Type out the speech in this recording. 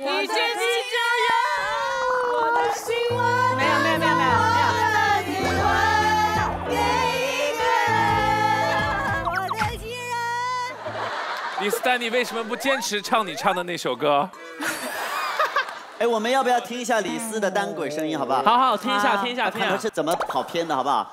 你决定就有我的心窝。没有。给一个人，我的情人。李斯丹，你为什么不坚持唱你唱的那首歌？哎，我们要不要听一下李斯的单轨声音，好不好？好好听一下，看他是怎么跑偏的，好不好？